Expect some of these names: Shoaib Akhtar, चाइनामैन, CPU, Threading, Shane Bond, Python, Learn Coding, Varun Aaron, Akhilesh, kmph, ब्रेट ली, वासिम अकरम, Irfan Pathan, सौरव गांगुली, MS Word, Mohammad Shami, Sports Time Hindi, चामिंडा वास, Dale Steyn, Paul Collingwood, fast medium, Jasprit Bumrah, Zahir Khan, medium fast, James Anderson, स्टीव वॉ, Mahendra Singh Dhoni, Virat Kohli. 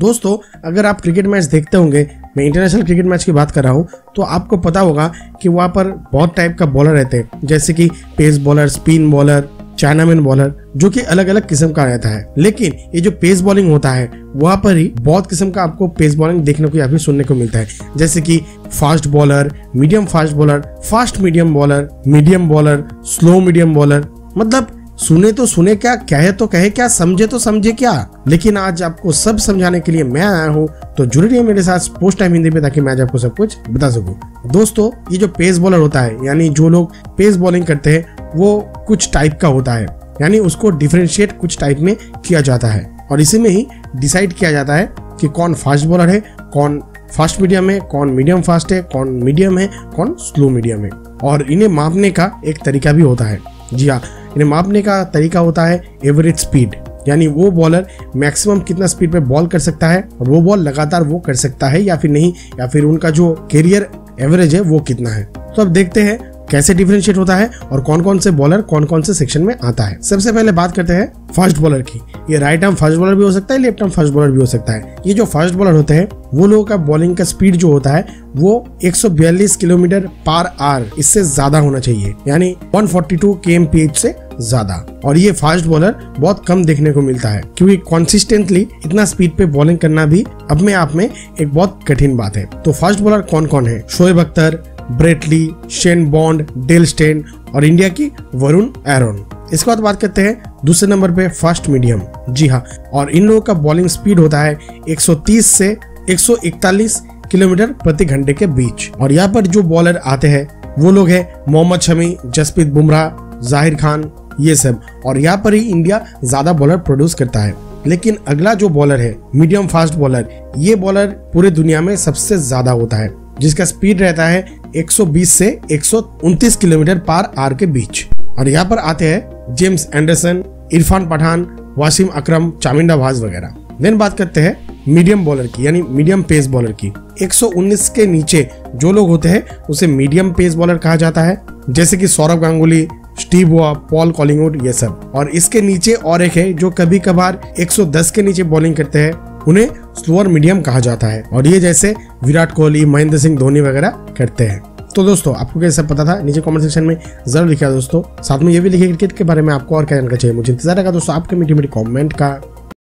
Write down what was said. दोस्तों अगर आप क्रिकेट मैच देखते होंगे, मैं इंटरनेशनल क्रिकेट मैच की बात कर रहा हूँ, तो आपको पता होगा कि वहाँ पर बहुत टाइप का बॉलर रहते हैं, जैसे कि pace bowler, spin bowler, चाइनामैन bowler, जो कि अलग अलग किस्म का रहता है। लेकिन ये जो पेस बॉलिंग होता है वहाँ पर ही बहुत किस्म का आपको पेस बॉलिंग देखने को या फिर सुनने को मिलता है, जैसे कि fast bowler, medium fast bowler, fast medium bowler, slow medium bowler, मतलब सुने तो सुने क्या, कहे तो कहे क्या, समझे तो समझे क्या। लेकिन आज आपको सब समझाने के लिए मैं आया हूँ, तो जुड़े रहिए मेरे साथ स्पोर्ट्स टाइम हिंदी पे ताकि मैं आज आपको सब कुछ बता सकूँ। दोस्तों ये जो पेस बॉलर होता है, यानी जो लोग पेस बॉलिंग करते हैं, वो कुछ टाइप का होता है, यानी उसको डिफ्रेंशिएट कुछ टाइप में किया जाता है और इसी में ही डिसाइड किया जाता है कि कौन फास्ट बॉलर है, कौन फास्ट मीडियम है, कौन मीडियम फास्ट है, कौन मीडियम है, कौन स्लो मीडियम है। और इन्हें मापने का एक तरीका भी होता है। जी हाँ, इन्हें मापने का तरीका होता है एवरेज स्पीड, यानी वो बॉलर मैक्सिमम कितना स्पीड पे बॉल कर सकता है और वो बॉल लगातार वो कर सकता है या फिर नहीं, या फिर उनका जो कैरियर एवरेज है वो कितना है। तो अब देखते हैं कैसे डिफरेंशिएट होता है और कौन कौन से बॉलर कौन कौन से सेक्शन में आता है। सबसे पहले बात करते हैं फास्ट बॉलर की। ये राइट आर्म फास्ट बॉलर भी हो सकता है, लेफ्ट आर्म फास्ट बॉलर भी हो सकता है। ये जो फास्ट बॉलर होते हैं वो लोगों का बॉलिंग का स्पीड जो होता है वो 142 किलोमीटर पर आवर इससे ज्यादा होना चाहिए, यानी 142 kmph से ज्यादा। और ये फास्ट बॉलर बहुत कम देखने को मिलता है क्योंकि कंसिस्टेंटली इतना स्पीड पे बॉलिंग करना भी अपने आप में एक बहुत कठिन बात है। तो फास्ट बॉलर कौन कौन है? Shoaib Akhtar, ब्रेट ली, Shane Bond, Dale Steyn और इंडिया की वरुण एरोन। इसके बाद बात करते हैं दूसरे नंबर पे फास्ट मीडियम। जी हाँ, और इन लोगों का बॉलिंग स्पीड होता है 130 से 141 किलोमीटर प्रति घंटे के बीच। और यहाँ पर जो बॉलर आते हैं वो लोग हैं मोहम्मद शमी, जसप्रीत बुमराह, जाहिर खान, ये सब। और यहाँ पर ही इंडिया ज्यादा बॉलर प्रोड्यूस करता है। लेकिन अगला जो बॉलर है मीडियम फास्ट बॉलर, ये बॉलर पूरे दुनिया में सबसे ज्यादा होता है, जिसका स्पीड रहता है 120 से 129 किलोमीटर पर आवर के बीच। और यहाँ पर आते हैं जेम्स एंडरसन, इरफान पठान, वासिम अकरम, चामिंडा वास वगैरह। देन बात करते हैं मीडियम बॉलर की, यानी मीडियम पेस बॉलर की। 119 के नीचे जो लोग होते हैं उसे मीडियम पेस बॉलर कहा जाता है, जैसे कि सौरव गांगुली, स्टीव वॉ, Paul Collingwood, ये सब। और इसके नीचे और एक है जो कभी कभार 110 के नीचे बॉलिंग करते हैं, उन्हें स्लोअर मीडियम कहा जाता है। और ये जैसे विराट कोहली, महेंद्र सिंह धोनी वगैरह करते हैं। तो दोस्तों आपको कैसा पता था? नीचे कमेंट सेक्शन में जरूर लिखिएगा दोस्तों। साथ में ये भी लिखिए क्रिकेट के बारे में आपको और क्या जानना चाहिए। मुझे इंतजार रहेगा दोस्तों आपके मीठी मीठी कमेंट का।